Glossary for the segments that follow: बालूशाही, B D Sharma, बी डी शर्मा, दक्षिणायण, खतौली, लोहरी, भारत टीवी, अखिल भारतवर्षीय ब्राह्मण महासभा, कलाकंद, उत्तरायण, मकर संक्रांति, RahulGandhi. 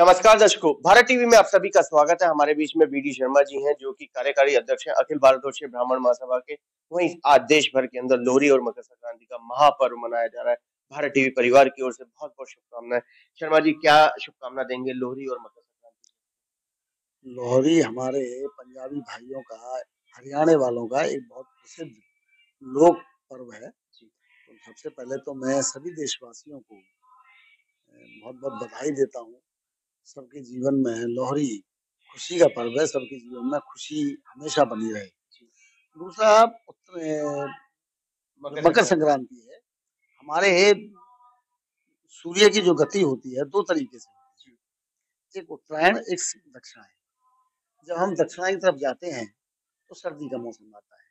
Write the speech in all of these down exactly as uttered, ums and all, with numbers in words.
नमस्कार दर्शकों, भारत टीवी में आप सभी का स्वागत है। हमारे बीच में बी डी शर्मा जी हैं, जो कि कार्यकारी अध्यक्ष हैं अखिल भारतवर्षीय ब्राह्मण महासभा के। वहीं आज देश भर के अंदर लोहरी और मकर संक्रांति का महापर्व मनाया जा रहा है। भारत टीवी परिवार की ओर से बहुत बहुत शुभकामनाएं। शर्मा जी, क्या शुभकामना देंगे लोहरी और मकर संक्रांति? लोहरी हमारे पंजाबी भाइयों का, हरियाणा वालों का एक बहुत प्रसिद्ध लोक पर्व है। तो सबसे पहले तो मैं सभी देशवासियों को बहुत बहुत बधाई देता हूँ। सबके जीवन में लोहरी खुशी का पर्व है, सबके जीवन में खुशी हमेशा बनी रहे। दूसरा मकर संक्रांति है। हमारे सूर्य की जो गति होती है दो तरीके से, एक उत्तरायण एक दक्षिणायण। जब हम दक्षिणायण की तरफ जाते हैं तो सर्दी का मौसम आता है।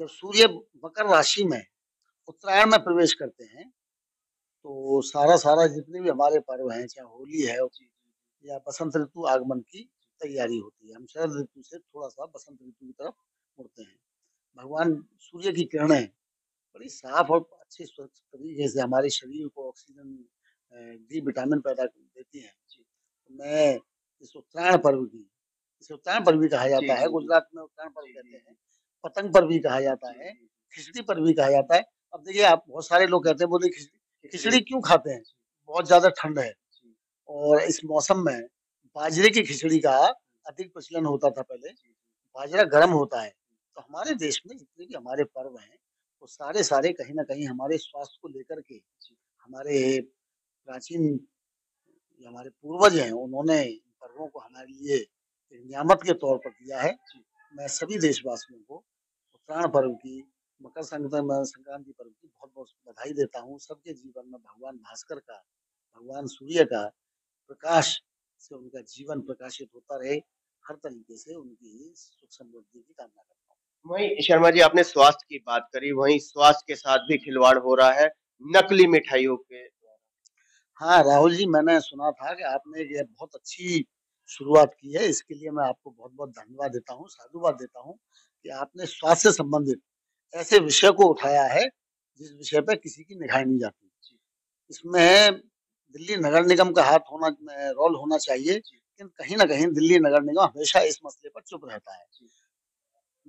जब सूर्य मकर राशि में उत्तरायण में प्रवेश करते हैं तो सारा सारा जितने भी हमारे पर्व हैं, चाहे होली है या बसंत ऋतु आगमन की तैयारी होती है, हम शरद ऋतु से थोड़ा सा बसंत ऋतु की तरफ मुड़ते हैं। भगवान सूर्य की किरणें बड़ी साफ और अच्छे स्वच्छ तरीके से हमारे शरीर को ऑक्सीजन, डी विटामिन पैदा देती हैं। तो मैं इस उत्तरायण पर्व की, इसे उत्तरायण पर्व भी कहा जाता है, गुजरात में उत्तरायण पर्व कहते हैं, पतंग पर्व भी कहा जाता है, खिचड़ी पर्व भी कहा जाता है। अब देखिए, आप बहुत सारे लोग कहते हैं, बोले खिचड़ी खिचड़ी क्यों खाते हैं? बहुत ज्यादा ठंड है और इस मौसम में बाजरे की खिचड़ी का अधिक प्रचलन होता था। पहले बाजरा गर्म होता है। तो हमारे देश में जितने भी हमारे पर्व हैं वो सारे सारे कहीं ना कहीं हमारे स्वास्थ्य को लेकर के, हमारे प्राचीन हमारे पूर्वज हैं, उन्होंने इन पर्वों को हमारे लिए एक नियामत के तौर पर दिया है। मैं सभी देशवासियों को उत्तरायण पर्व की, मकर संक्रांति पर्व की बहुत बहुत बधाई देता हूँ। सबके जीवन में भगवान भास्कर का, भगवान सूर्य का प्रकाश से उनका जीवन प्रकाशित होता रहे। हर तरीके से उनकी सुख समृद्धि की कामना करता हूं। वहीं शर्मा जी, आपने स्वास्थ्य की बात करी, वहीं स्वास्थ्य के साथ भी खिलवाड़ हो रहा है नकली मिठाइयों के। हाँ राहुल जी, मैंने सुना था कि आपने ये बहुत अच्छी शुरुआत की है, इसके लिए मैं आपको बहुत बहुत धन्यवाद देता हूँ, साधुवाद देता हूँ कि आपने स्वास्थ्य से संबंधित ऐसे विषय को उठाया है जिस विषय पर किसी की निगाह नहीं जाती। इसमें दिल्ली नगर निगम का हाथ होना, रोल होना चाहिए, लेकिन कहीं ना कहीं दिल्ली नगर निगम हमेशा इस मसले पर चुप रहता है।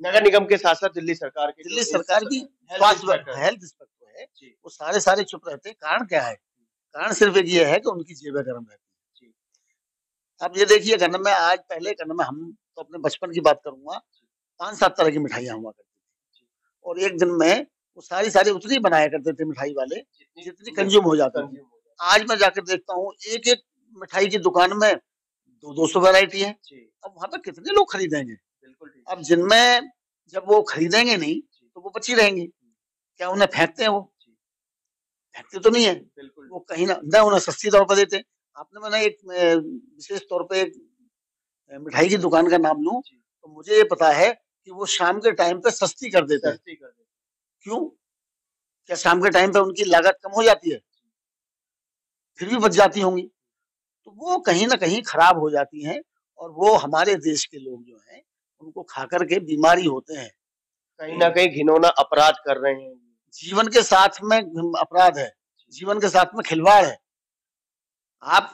नगर निगम के साथ साथ दिल्ली सरकार के, दिल्ली सरकार की हेल्थ इंस्पेक्टर है, वो सारे सारे चुप रहते हैं। कारण क्या है? कारण सिर्फ ये है कि उनकी जेबें गर्म रहती है। अब ये देखिए, कहना में आज पहले कहना में हम तो अपने बचपन की बात करूंगा, पांच सात तरह की मिठाइयाँ हुआ करती थी और एक दिन में वो सारी सारी उतनी बनाया करते थे मिठाई वाले जितनी कंज्यूम हो जाता है। आज मैं जाकर देखता हूँ एक एक मिठाई की दुकान में दो दो सौ वेराइटी है। अब वहां पर कितने लोग खरीदेंगे? बिल्कुल। अब जिनमें जब वो खरीदेंगे नहीं तो वो बची रहेंगी। क्या उन्हें फेंकते हैं? वो फेंकते तो नहीं है, बिल्कुल। वो कहीं ना ना उन्हें सस्ती तौर पर देते। आपने, मैंने एक विशेष तौर पर एक मिठाई की दुकान का नाम लूं तो मुझे ये पता है कि वो शाम के टाइम पे सस्ती कर देते हैं। क्यों? क्या शाम के टाइम पे उनकी लागत कम हो जाती है? फिर भी बच जाती होंगी। तो वो कहीं ना कहीं खराब हो जाती हैं और वो हमारे देश के लोग जो हैं उनको खा करके बीमारी होते हैं। कहीं ना कहीं घिनौना अपराध कर रहे हैं। जीवन के साथ में अपराध है, जीवन के साथ में खिलवाड़ है। आप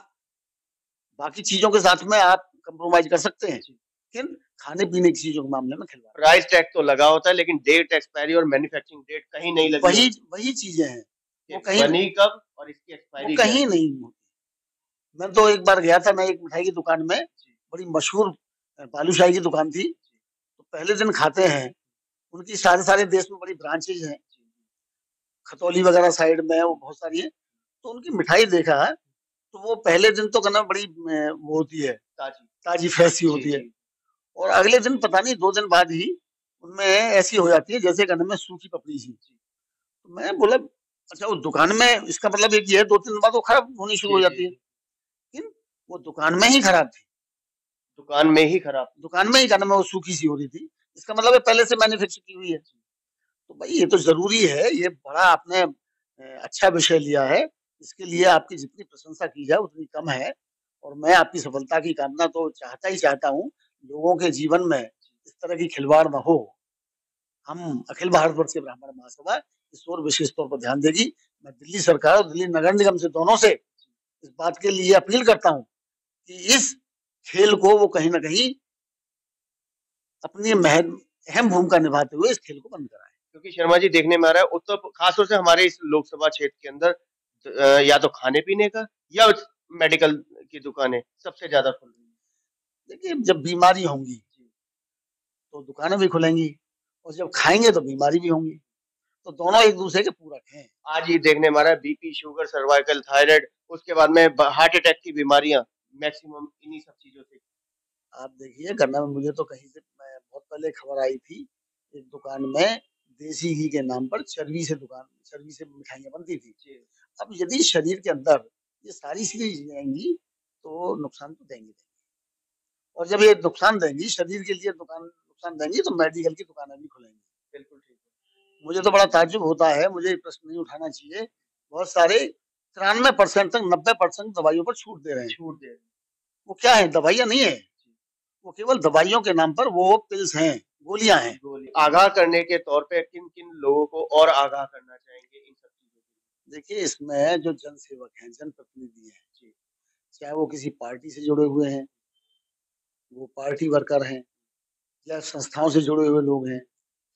बाकी चीजों के साथ में आप कंप्रोमाइज कर सकते हैं, लेकिन खाने पीने की चीजों के मामले में खिलवाड़। प्राइस टैग तो लगा होता है लेकिन डेट, एक्सपायरी और मैन्युफैक्चरिंग डेट कहीं नहीं लगी। वही वही चीजें हैं, वो कहीं कब और इसकी एक्सपायरी कहीं नहीं होती। मैं तो एक बार गया था, मैं एक मिठाई की दुकान में, बड़ी मशहूर बालूशाही की दुकान थी। तो पहले दिन खाते हैं, उनकी सारे सारे देश में बड़ी ब्रांचेज हैं, खतौली वगैरह साइड में वो बहुत सारी है। तो उनकी मिठाई देखा तो वो पहले दिन तो कहना बड़ी वो होती है, ताजी ताजी फ्रेशी होती है, और अगले दिन पता नहीं दो दिन बाद ही उनमें ऐसी हो जाती है जैसे कहना में सूखी पपड़ी सी। तो मैं बोला अच्छा, वो दुकान में, इसका मतलब एक ये है दो तीन बार वो खराब होनी शुरू हो जाती है, लेकिन वो दुकान में ही खराब थी, दुकान में ही खराब, दुकान में ही कहना में वो सूखी सी हो रही थी। इसका मतलब है पहले से मैन्युफैक्चर की हुई है। तो भाई ये तो जरूरी है, ये बड़ा आपने अच्छा विषय लिया है, इसके लिए आपकी जितनी प्रशंसा की जाए उतनी कम है। और मैं आपकी सफलता की कामना तो चाहता ही चाहता हूँ, लोगों के जीवन में इस तरह की खिलवाड़ न हो। हम अखिल भारतवर्षीय ब्राह्मण महासभा इस ओर विशेष तौर पर ध्यान देगी। मैं दिल्ली सरकार और दिल्ली नगर निगम से, दोनों से इस बात के लिए अपील करता हूँ इस खेल को वो कहीं ना कहीं अपनी अहम भूमिका निभाते हुए इस खेल को बंद कराए, क्योंकि शर्मा जी देखने में आ रहा है उत्तर खासतौर से हमारे इस लोकसभा क्षेत्र के अंदर या तो खाने पीने का या मेडिकल की दुकानें सबसे ज्यादा खुल रही है। देखिए जब बीमारी होंगी तो दुकानें भी खुलेंगी और जब खाएंगे तो बीमारी भी होंगी, तो दोनों एक दूसरे के पूरक हैं। आज ये देखने में आ रहा है बीपी, शुगर, सर्वाइकल, थायराइड, उसके बाद में हार्ट अटैक की बीमारियां मैक्सिमम इन्हीं सब चीजों से। आप देखिए करना में मुझे तो कहीं से बहुत पहले खबर आई थी, एक दुकान में देसी घी के नाम पर चर्बी से दुकान चर्बी से मिठाइयाँ बनती थी। अब यदि शरीर के अंदर ये सारी चीजें जाएंगी तो नुकसान तो देंगी, और जब ये नुकसान देंगी शरीर के लिए दुकान नुकसान देंगी तो मेडिकल की दुकानें भी खुलेंगी। बिल्कुल ठीक है, मुझे तो बड़ा ताज्जुब होता है, मुझे प्रश्न नहीं उठाना चाहिए। बहुत सारे तिरानवे परसेंट तक नब्बे परसेंट दवाइयों पर छूट दे रहे हैं, छूट दे रहे हैं। वो क्या है, दवाइयाँ नहीं है, वो केवल दवाइयों के नाम पर वो पिल्स हैं, गोलियां हैं। आगाह करने के तौर पे किन किन लोगों को और आगाह करना चाहेंगे इन सब चीजों को? देखिए इसमें जो जनसेवक हैं, जनप्रतिनिधि हैं, चाहे वो किसी पार्टी से जुड़े हुए हैं, वो पार्टी वर्कर हैं, या संस्थाओं से जुड़े हुए लोग हैं,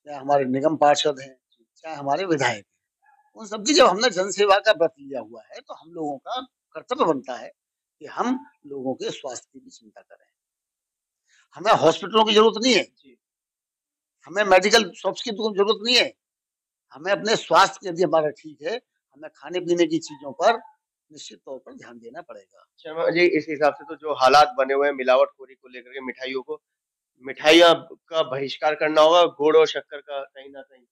या हमारे निगम पार्षद हैं, चाहे हमारे विधायक हैं, उन सब की जब हमने जनसेवा का व्रत लिया हुआ है तो हम लोगों का कर्तव्य बनता है कि हम लोगों के स्वास्थ्य की भी चिंता करें। हमें हॉस्पिटलों की जरूरत नहीं है, हमें मेडिकल शॉप्स की जरूरत नहीं है, हमें अपने स्वास्थ्य यदि हमारा ठीक है, हमें खाने पीने की चीजों पर निश्चित तौर पर ध्यान देना पड़ेगा। शर्मा जी इस हिसाब से तो जो हालात बने हुए हैं मिलावटखोरी को लेकर के, मिठाइयों को मिठाइयाँ का बहिष्कार करना होगा, गुड़ और शक्कर का कहीं ना कहीं।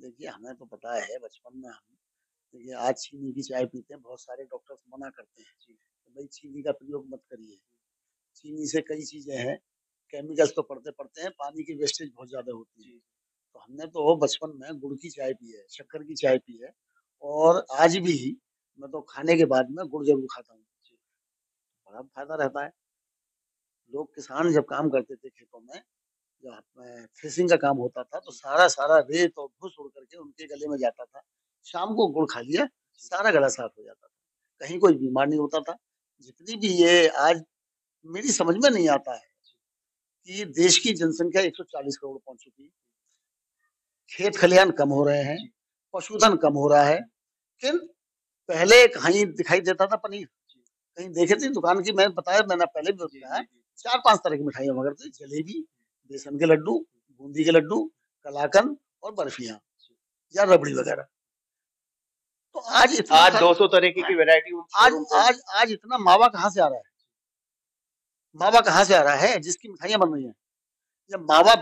देखिए हमें तो पता है बचपन में हम देखिए आज चीनी की चाय पीते हैं, बहुत सारे डॉक्टर्स मना करते हैं तो भाई चीनी का प्रयोग मत करिए, चीनी से कई चीजें हैं, केमिकल्स तो पड़ते पड़ते हैं, पानी की वेस्टेज बहुत ज्यादा होती है। तो हमने तो बचपन में गुड़ की चाय पी है, शक्कर की चाय पी है, और आज भी मैं तो खाने के बाद में गुड़ जरूर खाता हूँ, बड़ा फायदा रहता है। लोग किसान जब काम करते थे खेतों में, जब थ्रेसिंग का काम होता था तो सारा सारा रेत और भूस उड़ करके उनके गले में जाता था, शाम को गुड़ खा लिया सारा गला साफ हो जाता था, कहीं कोई बीमार नहीं होता था। जितनी भी ये आज मेरी समझ में नहीं आता है कि देश की जनसंख्या एक सौ चालीस करोड़ पहुंच चुकी है, खेत खलिहान कम हो रहे हैं, पशुधन कम हो रहा है, लेकिन पहले कहीं दिखाई देता था पनीर, कहीं देखे थे दुकान की, मैंने बताया मैंने पहले भी बताया चार पांच तरह की मिठाइयाँ मगर थी, जलेबी, बेसन के लड्डू, बूंदी के लड्डू, कलाकंद और बर्फियां या रबड़ी वगैरह। तो आज आज दो सौ तरह की वैरायटी, आज आज आज इतना मावा कहाँ से आ रहा है, मावा कहाँ से आ रहा है जिसकी मिठाइयाँ बन रही हैं? जब मावा,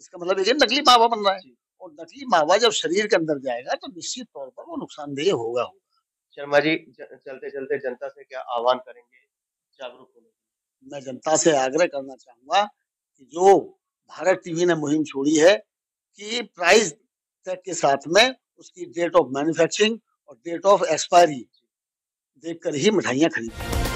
इसका मतलब है नकली मावा बन रहा है, और नकली मावा जब शरीर के अंदर जाएगा तो निश्चित तौर पर वो नुकसानदेह होगा होगा। शर्मा जी चलते चलते जनता से क्या आह्वान करेंगे, जागरूक होने? मैं जनता से आग्रह करना चाहूंगा कि जो भारत टीवी ने मुहिम छोड़ी है कि प्राइस टैग के साथ में उसकी डेट ऑफ मैन्युफैक्चरिंग और डेट ऑफ एक्सपायरी देखकर ही मिठाइयाँ खरीदें।